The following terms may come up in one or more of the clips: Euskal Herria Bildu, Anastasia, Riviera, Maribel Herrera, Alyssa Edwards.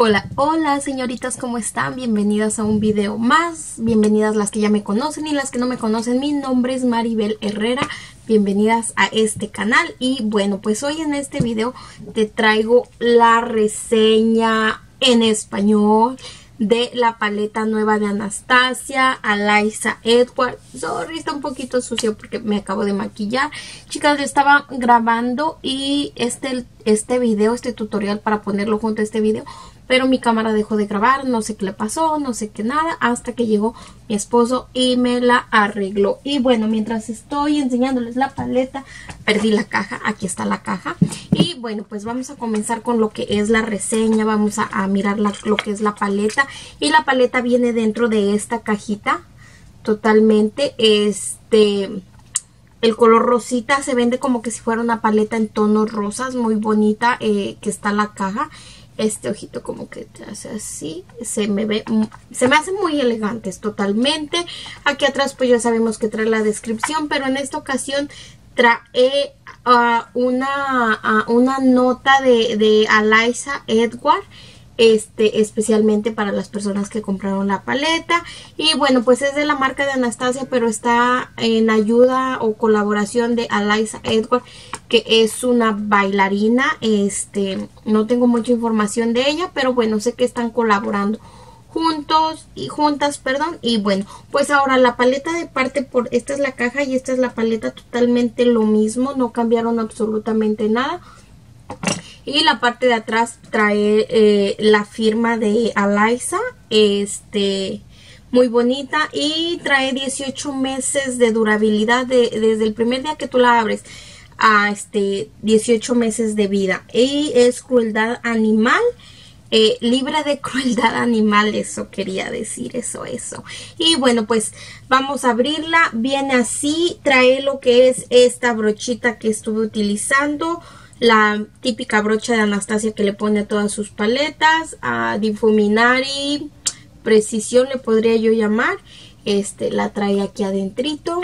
Hola, hola señoritas, ¿cómo están? Bienvenidas a un video más, bienvenidas las que ya me conocen y las que no me conocen. Mi nombre es Maribel Herrera, bienvenidas a este canal. Y bueno, pues hoy en este video te traigo la reseña en español de la paleta nueva de Anastasia, Alyssa Edwards. Sorry, está un poquito sucio porque me acabo de maquillar. Chicas, yo estaba grabando y este video, este tutorial para ponerlo junto a este video, pero mi cámara dejó de grabar, no sé qué le pasó, no sé qué nada, hasta que llegó mi esposo y me la arregló. Y bueno, mientras estoy enseñándoles la paleta, perdí la caja, aquí está la caja. Y bueno, pues vamos a comenzar con lo que es la reseña, vamos a mirar lo que es la paleta. Y la paleta viene dentro de esta cajita, totalmente, el color rosita, se vende como que si fuera una paleta en tonos rosas, muy bonita, que está la caja. Este ojito como que te hace así, se me hace muy elegantes totalmente. Aquí atrás pues ya sabemos que trae la descripción, pero en esta ocasión trae una nota de Alyssa Edwards, especialmente para las personas que compraron la paleta. Y bueno, pues es de la marca de Anastasia, pero está en ayuda o colaboración de Alyssa Edwards, que es una bailarina. No tengo mucha información de ella, pero bueno, sé que están colaborando juntas. Y bueno, pues ahora la paleta de parte, esta es la caja y esta es la paleta, totalmente lo mismo, no cambiaron absolutamente nada. Y la parte de atrás trae la firma de Alyssa, muy bonita, y trae 18 meses de durabilidad desde el primer día que tú la abres a 18 meses de vida. Y es crueldad animal, libre de crueldad animal, eso quería decir, eso. Y bueno, pues vamos a abrirla. Viene así, trae lo que es esta brochita que estuve utilizando, la típica brocha de Anastasia que le pone a todas sus paletas, a difuminar y precisión le podría yo llamar. La trae aquí adentrito,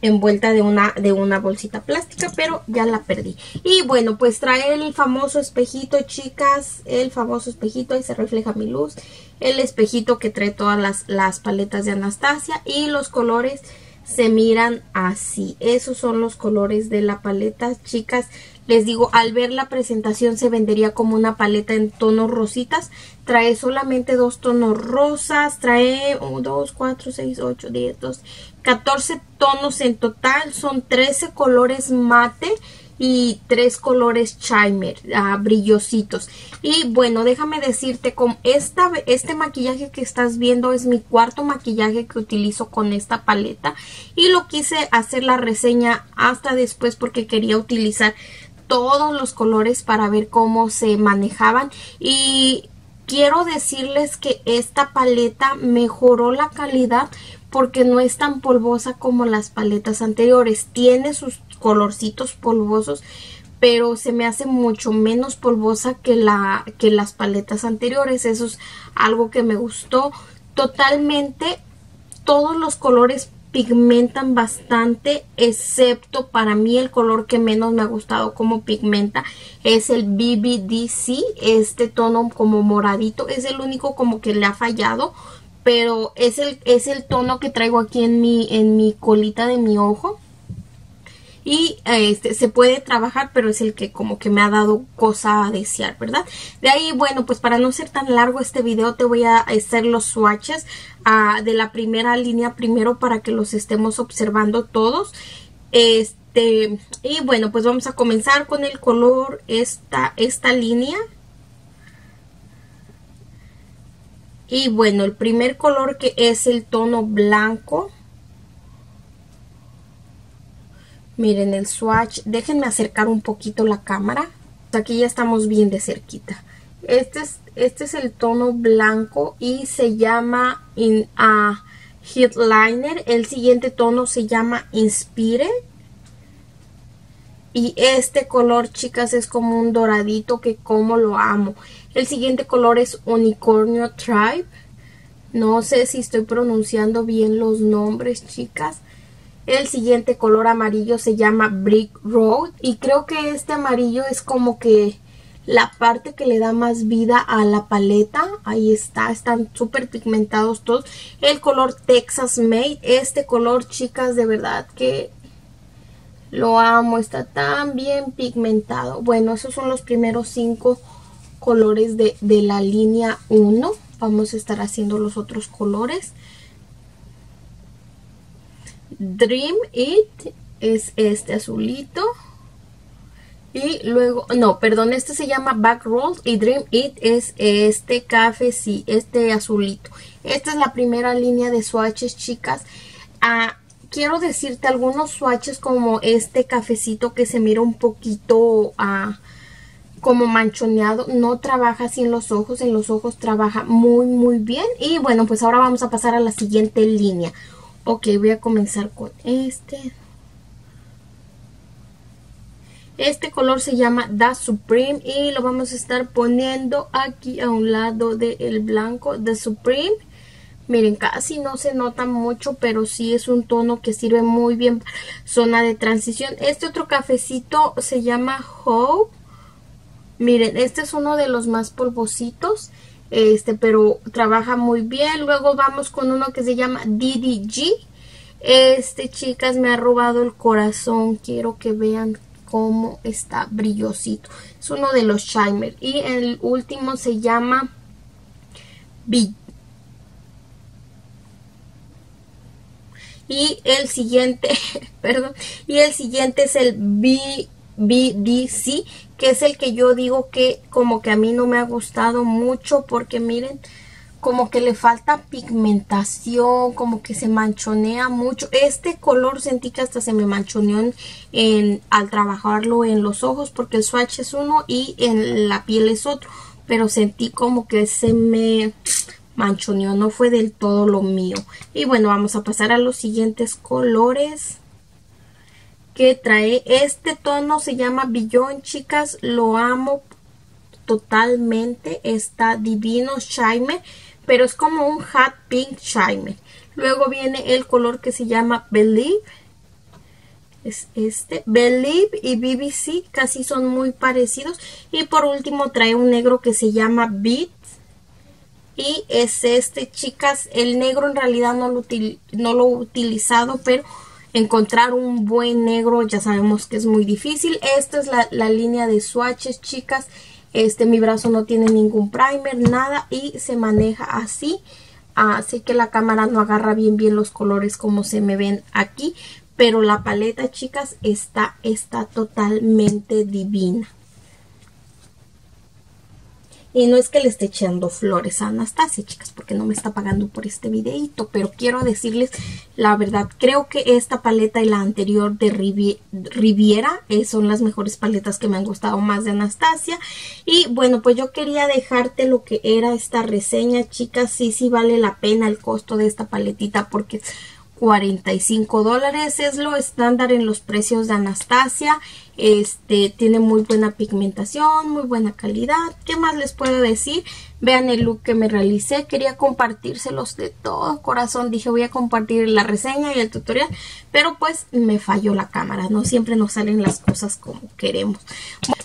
envuelta de una bolsita plástica, pero ya la perdí. Y bueno, pues trae el famoso espejito, chicas, el famoso espejito, ahí se refleja mi luz, el espejito que trae todas las paletas de Anastasia. Y los colores se miran así, esos son los colores de la paleta, chicas. Les digo, al ver la presentación se vendería como una paleta en tonos rositas. Trae solamente 2 tonos rosas, trae 1, 2, 4, 6, 8, 10, 12, 14 tonos en total. Son 13 colores mate y 3 colores shimmer, brillositos. Y bueno, déjame decirte, con este maquillaje que estás viendo es mi cuarto maquillaje que utilizo con esta paleta. Y lo quise hacer la reseña hasta después porque quería utilizar todos los colores para ver cómo se manejaban. Y quiero decirles que esta paleta mejoró la calidad porque no es tan polvosa como las paletas anteriores. Tiene sus colorcitos polvosos, pero se me hace mucho menos polvosa que las paletas anteriores. Eso es algo que me gustó totalmente. Todos los colores pigmentan bastante, excepto para mí el color que menos me ha gustado como pigmenta es el BBDC, este tono como moradito, es el único como que le ha fallado, pero es el tono que traigo aquí en mi colita de mi ojo. Y se puede trabajar, pero es el que como que me ha dado cosa a desear, ¿verdad? De ahí, bueno, pues para no ser tan largo este video, te voy a hacer los swatches de la primera línea primero para que los estemos observando todos. Y bueno, pues vamos a comenzar con el color, esta línea. Y bueno, el primer color, que es el tono blanco. Miren el swatch, déjenme acercar un poquito la cámara, aquí ya estamos bien de cerquita. Este es el tono blanco y se llama Headliner. El siguiente tono se llama Inspire. Y este color, chicas, es como un doradito que como lo amo. El siguiente color es Unicornio Tribe. No sé si estoy pronunciando bien los nombres, chicas. El siguiente color amarillo se llama Brick Road. Y creo que este amarillo es como que la parte que le da más vida a la paleta. Ahí está, están súper pigmentados todos. El color Texas Made, este color, chicas, de verdad que lo amo, está tan bien pigmentado. Bueno, esos son los primeros 5 colores de la línea 1. Vamos a estar haciendo los otros colores. Dream It es este azulito. Y luego, no, perdón, este se llama Back Rolls y Dream It es este café, sí, este azulito. Esta es la primera línea de swatches, chicas. Quiero decirte algunos swatches como este cafecito que se mira un poquito como manchoneado. No trabaja así en los ojos trabaja muy, muy bien. Y bueno, pues ahora vamos a pasar a la siguiente línea. Ok, voy a comenzar con este. Este color se llama The Supreme y lo vamos a estar poniendo aquí a un lado del blanco. The Supreme, miren, casi no se nota mucho, pero sí es un tono que sirve muy bien para zona de transición. Este otro cafecito se llama Hope. Miren, este es uno de los más polvositos, pero trabaja muy bien. Luego vamos con uno que se llama DDG. Este, chicas, me ha robado el corazón. Quiero que vean cómo está brillosito. Es uno de los shimmer. Y el último se llama Big. Y el siguiente, perdón, y el siguiente es el BDC, que es el que yo digo que como que a mí no me ha gustado mucho porque miren, como que le falta pigmentación, como que se manchonea mucho. Este color sentí que hasta se me manchoneó al trabajarlo en los ojos, porque el swatch es uno y en la piel es otro. Pero sentí como que se me manchoneó, no fue del todo lo mío. Y bueno, vamos a pasar a los siguientes colores que trae. Este tono se llama Billón, chicas, lo amo totalmente, está divino, shimmer, pero es como un hot pink shimmer. Luego viene el color que se llama Believe, es este, Believe y BBC casi son muy parecidos. Y por último trae un negro que se llama Beat y es este, chicas. El negro en realidad no lo he utilizado, pero encontrar un buen negro ya sabemos que es muy difícil. Esta es la línea de swatches, chicas. Mi brazo no tiene ningún primer, nada, y se maneja así. Así que la cámara no agarra bien los colores como se me ven aquí. Pero la paleta, chicas, está totalmente divina. Y no es que le esté echando flores a Anastasia, chicas, porque no me está pagando por este videito. Pero quiero decirles la verdad, creo que esta paleta y la anterior de Riviera son las mejores paletas que me han gustado más de Anastasia. Y bueno, pues yo quería dejarte lo que era esta reseña, chicas. Sí vale la pena el costo de esta paletita porque $45 es lo estándar en los precios de Anastasia. Tiene muy buena pigmentación, muy buena calidad. ¿Qué más les puedo decir? Vean el look que me realicé. Quería compartírselos de todo corazón. Dije, voy a compartir la reseña y el tutorial, pero pues me falló la cámara. No siempre nos salen las cosas como queremos.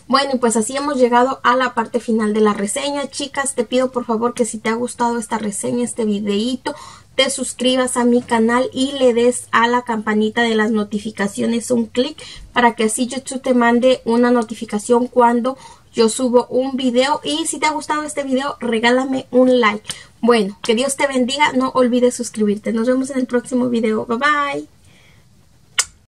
Bueno, y pues así hemos llegado a la parte final de la reseña. Chicas, te pido por favor que si te ha gustado esta reseña, este videíto, te suscribas a mi canal y le des a la campanita de las notificaciones un clic para que así YouTube te mande una notificación cuando yo subo un video. Y si te ha gustado este video, regálame un like. Bueno, que Dios te bendiga. No olvides suscribirte. Nos vemos en el próximo video. Bye, bye.